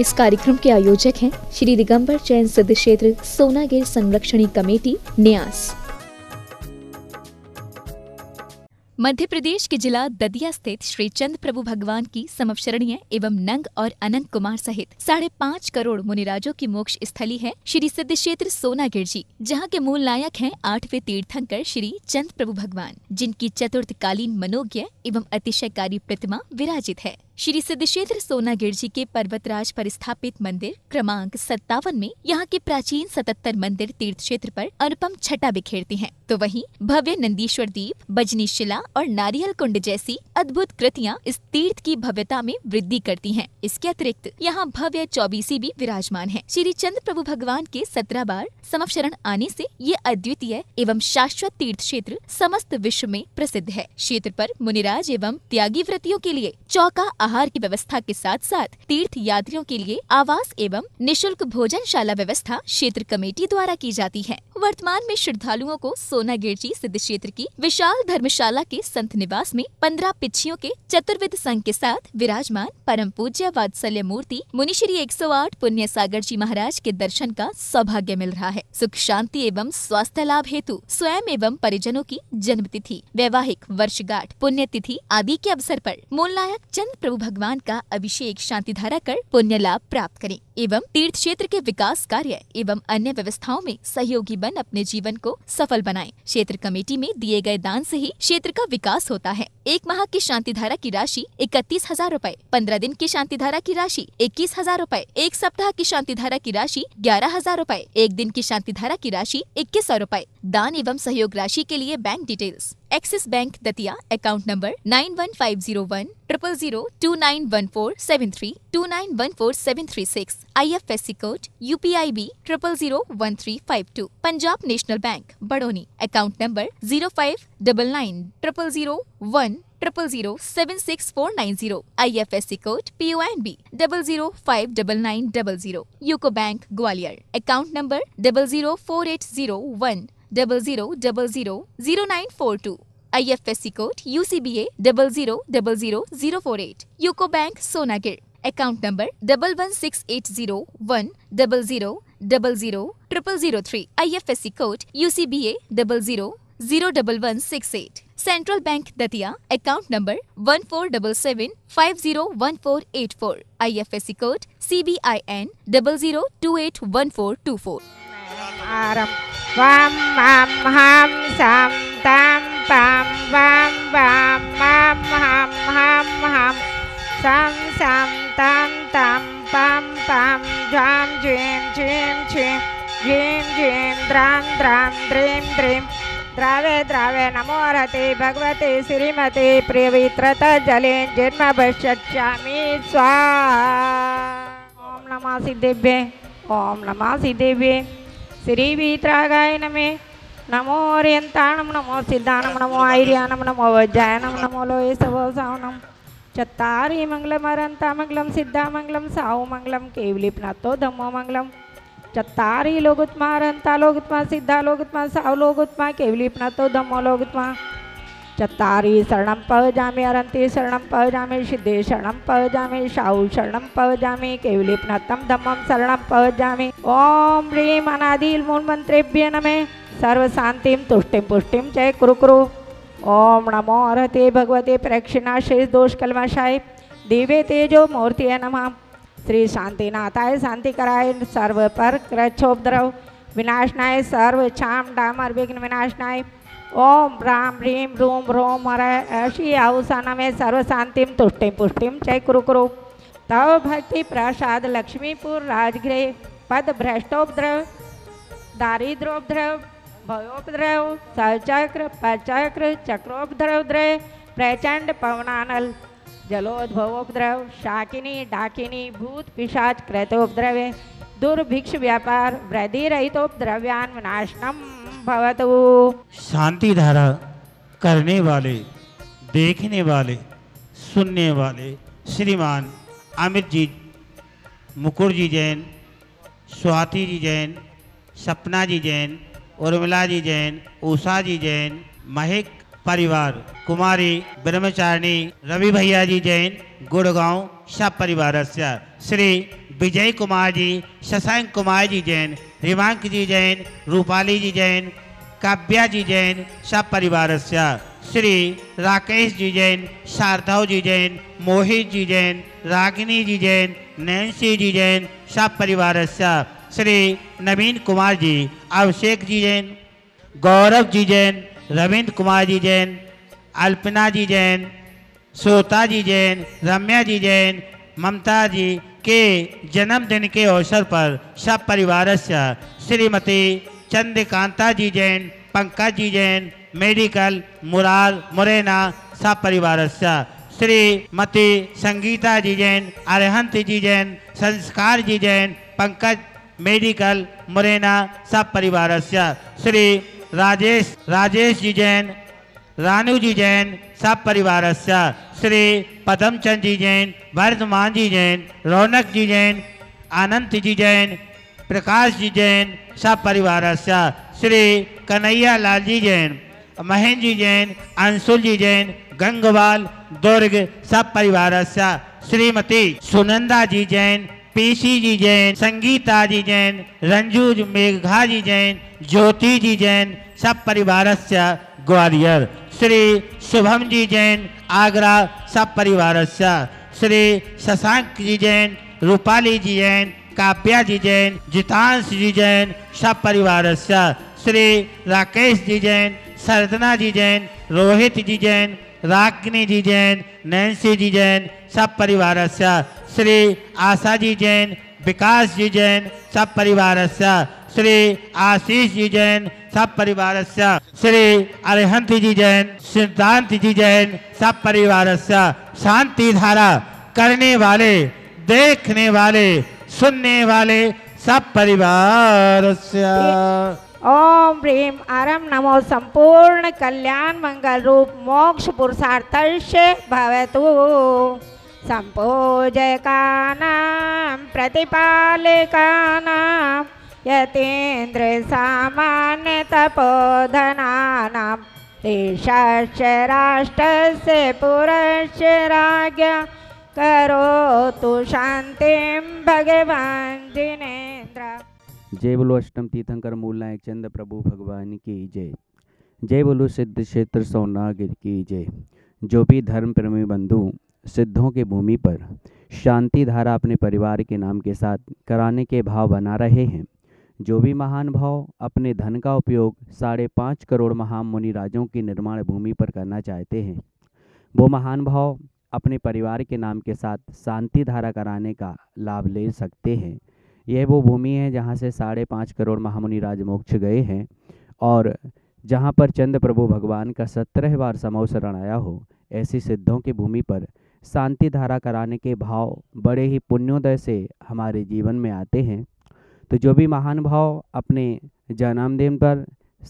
इस कार्यक्रम के आयोजक हैं श्री दिगंबर जैन सिद्ध क्षेत्र सोनागिर संरक्षणी कमेटी न्यास। मध्य प्रदेश के जिला दतिया स्थित श्री चंद प्रभु भगवान की समवशरणीय एवं नंग और अनंग कुमार सहित 5.5 करोड़ मुनिराजों की मोक्ष स्थली है श्री सिद्ध क्षेत्र सोनागिर जी, जहाँ के मूल नायक हैं 8वें तीर्थंकर श्री चंद प्रभु भगवान, जिनकी चतुर्थकालीन मनोज्ञ एवं अतिशयकारी प्रतिमा विराजित है। श्री सिद्ध क्षेत्र सोनागिर जी के पर्वतराज पर स्थापित मंदिर क्रमांक 57 में यहाँ के प्राचीन 77 मंदिर तीर्थ क्षेत्र पर अनुपम छटा बिखेरती हैं, तो वहीं भव्य नंदीश्वर दीप, बजनी शिला और नारियल कुंड जैसी अद्भुत कृतियाँ इस तीर्थ की भव्यता में वृद्धि करती हैं। इसके अतिरिक्त यहाँ भव्य चौबीसी भी विराजमान है। श्री चंद्र प्रभु भगवान के 17 बार समवशरण आने से ये अद्वितीय एवं शाश्वत तीर्थ क्षेत्र समस्त विश्व में प्रसिद्ध है। क्षेत्र पर मुनिराज एवं त्यागी व्रतियों के लिए चौका आहार की व्यवस्था के साथ साथ तीर्थ यात्रियों के लिए आवास एवं निशुल्क भोजनशाला व्यवस्था क्षेत्र कमेटी द्वारा की जाती है। वर्तमान में श्रद्धालुओं को सोनागिर जी सिद्ध क्षेत्र की विशाल धर्मशाला के संत निवास में 15 पिच्छियों के चतुर्विध संघ के साथ विराजमान परम पूज्य वात्सल्य मूर्ति मुनिश्री 108 पुण्य सागर जी महाराज के दर्शन का सौभाग्य मिल रहा है। सुख शांति एवं स्वास्थ्य लाभ हेतु स्वयं एवं परिजनों की जन्म तिथि, वैवाहिक वर्षगांठ, पुण्यतिथि आदि के अवसर पर मूलनायक चंद प्रभु भगवान का अभिषेक शांति धारा कर पुण्य लाभ प्राप्त करें एवं तीर्थ क्षेत्र के विकास कार्य एवं अन्य व्यवस्थाओं में सहयोगी बन अपने जीवन को सफल बनाएं। क्षेत्र कमेटी में दिए गए दान से ही क्षेत्र का विकास होता है। 1 माह की शांति धारा की राशि 31,000 रूपए, 15 दिन की शांति धारा की राशि 21,000 रूपए, 1 सप्ताह की शांति धारा की राशि 11,000 रूपए, 1 दिन की शांति धारा की राशि 2100 रूपए। दान एवं सहयोग राशि के लिए bank details Axis bank Datia account number 91501000291473291473 IFSC code UPIB 000135 2 Punjab national bank Badauni account number 0599000100076490 IFSC code PUNB 00599900 UCO bank Gwalior account number 00480100000942 IFSC code UCBA 000004 8 UCO bank Sonagir account number 116801000003 IFSC code UCBA 000116 8 Central bank Datia account number 1477501484 IFSC code CBIN 00281424 Vam Vam Ham Sam Tam Pam Vam Vam Mam Ham Ham Ham Sam Sam Tam Tam Pam Pam Jam Jim Jim Jim Jim Jim Dram Dram Dream Dream Drave Drave Namorate Bhagavate Srimate Priyavitrata Jalen Janma Bhashachami Swaha Om Namah Siddhibye Om Namah Siddhibye Shri वीतरागाय नमे नमो ओरियंताणम नमो सिद्धानम नमो आयर्यानम नमो वज्रायनम नमो लोये सवसावनम चत्तारि मंगलम अरंता मंगलम सिद्धा मंगलम साहु मंगलम केवलिप्नातो धम्मो मंगलम चत्तारि लोगुत्मा अरंता लोगुत्मा सिद्धा लोगुत्मा साहु लोगुत्मा केवलिप्नातो धम्मो लोगुत्मा चत्तारि शरणं पवजामि अरंति शरणं पवजामि सिद्धे शरणं पवजामि साहु शरणं पवजामि केवलिप्नातं धम्मं शरणं पवजामि। ओम ह्रीं अनादिल मूल मंत्रेभ्य नमः सर्व शांतिं तुष्टिं पुष्टिं जय कुरु कुरु। ओम नमो अर्हते भगवते प्रेक्षिणाशेष दोष कल्मषाय दिव्य तेजो मूर्तिये नमः श्री शांतिनाथाय शांतिकराय सर्व पर क्रक्षोपद्रव विनाशनाय सर्व क्षाम डामर विघ्न विनाशनाय ओम राम ह्रीं रूम रोम हर ऐसी आउसाना में सर्व शांतिं तुष्टिं पुष्टिं जय कुरु कुरु। तव भक्ति प्रसाद लक्ष्मीपुर राजगृह पद भ्रष्टोपद्रव दारिद्रोपद्रव भयोपद्रव सहचक्र पचक्र चक्रोपद्रव द्रव प्रचंड पवनानल जलोद्भवोपद्रव शाकिनी डाकिनी भूत पिशाच कृतोपद्रव दुर्भिक्ष व्यापार वृद्धि रहितोपद्रव्यान विनाशनम भवतु। शांति धारा करने वाले, देखने वाले, सुनने वाले श्रीमान अमित जी, मुकुर जी जैन, स्वाति जी जैन, सपना जी जैन, उर्मिला जी जैन, उषा जी जैन, महक परिवार, कुमारी ब्रह्मचारिणी रवि भैया जी जैन गुड़गांव सब परिवार श्री विजय कुमार जी, शशांक कुमार जी जैन, रिमांक जी जैन, रूपाली जी जैन, काव्या जी जैन सब परिवार श्री राकेश जी जैन, शारदाव जी जैन, मोहित जी जैन, रागिनी जी जैन, नैन्सी जी जैन सब परिवार श्री नवीन कुमार जी, अभिषेक जी जैन, गौरव जी जैन, रविंद्र कुमार जी जैन, अल्पना जी जैन, श्रोता जी जैन, रम्या जी जैन, ममता जी के जन्मदिन के अवसर पर सब परिवार श्रीमती चंद्रकांता जी जैन, पंकज जी जैन, मेडिकल मुरार मुरैना सब परिवार श्रीमती संगीता जी जैन, अरहंत जी जैन, संस्कार जी जैन, पंकज मेडिकल मुरैना सब परिवार श्री राजेश जी जैन, रानू जी जैन सब परिवार श्री पदमचंद जी जैन, वर्धमान जी जैन, रौनक जी जैन, अनंत जी जैन, प्रकाश जी जैन सब परिवार श्री कन्हैया लाल जी जैन, महेंद्र जी जैन, अंशुल जी जैन, गंगवाल दुर्ग सब परिवार श्रीमती सुनंदा जी जैन, पीसी जी जैन, संगीता जी जैन, रंजू मेघा जी जैन, ज्योति जी जैन सब परिवार ग्वालियर श्री शुभम जी जैन, आगरा सब परिवार श्री शशांक जी जैन, रूपाली जी जैन, काव्या जी जैन, जितांश जी जैन सब परिवार श्री राकेश जी जैन, सरदना जी जैन, रोहित जी जैन, रागिनी जी जैन, नैन्सी जी जैन सब परिवार श्री आशा जी जैन, विकास जी जैन सब परिवार श्री आशीष जी जैन सब परिवार श्री अरिहंत जी जैन, सिद्धांत जी जैन सब परिवार शांति धारा करने वाले, देखने वाले, सुनने वाले सब परिवार ओम प्रेम आरम नमो संपूर्ण कल्याण मंगल रूप मोक्ष पुरुषार्थर्ष भवतु संपूजकानां प्रतिपालकानां यतीन्द्र सामान्य तपोधनानां देशस्य राष्ट्रस्य पुरस्य राज्ञा करोतु शांतिं भगवान् जिनेन्द्र। जय बोलो अष्टम तीर्थंकर मूल नायक चंद प्रभु भगवान की जय। जय बोलो सिद्ध क्षेत्र सोनागिर की जय। जो भी धर्म प्रेमी बंधु सिद्धों के भूमि पर शांति धारा अपने परिवार के नाम के साथ कराने के भाव बना रहे हैं, जो भी महान भाव अपने धन का उपयोग 5.5 करोड़ महान मुनि राजों की निर्माण भूमि पर करना चाहते हैं, वो महान भाव अपने परिवार के नाम के साथ शांति धारा कराने का लाभ ले सकते हैं। यह वो भूमि है जहां से 5.5 करोड़ महामुनि राज मोक्ष गए हैं और जहां पर चंद प्रभु भगवान का 17 बार समव शरण आया हो। ऐसी सिद्धों की भूमि पर शांति धारा कराने के भाव बड़े ही पुण्योदय से हमारे जीवन में आते हैं। तो जो भी महान भाव अपने जन्मदिन पर,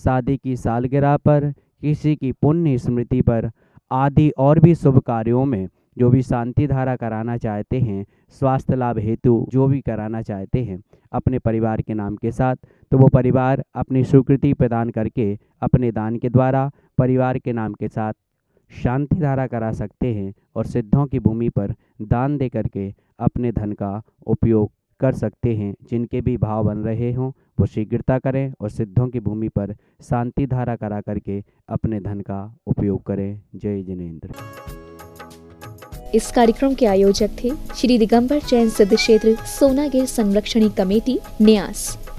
शादी की सालगिरह पर, किसी की पुण्य स्मृति पर आदि और भी शुभ कार्यों में जो भी शांति धारा कराना चाहते हैं, स्वास्थ्य लाभ हेतु जो भी कराना चाहते हैं अपने परिवार के नाम के साथ, तो वो परिवार अपनी स्वीकृति प्रदान करके अपने दान के द्वारा परिवार के नाम के साथ शांति धारा करा सकते हैं और सिद्धों की भूमि पर दान दे करके अपने धन का उपयोग कर सकते हैं। जिनके भी भाव बन रहे हों वो शीघ्रता करें और सिद्धों की भूमि पर शांति धारा करा करके अपने धन का उपयोग करें। जय जिनेंद्र। इस कार्यक्रम के आयोजक थे श्री दिगंबर जैन सिद्ध क्षेत्र सोनागिर संरक्षणी कमेटी न्यास।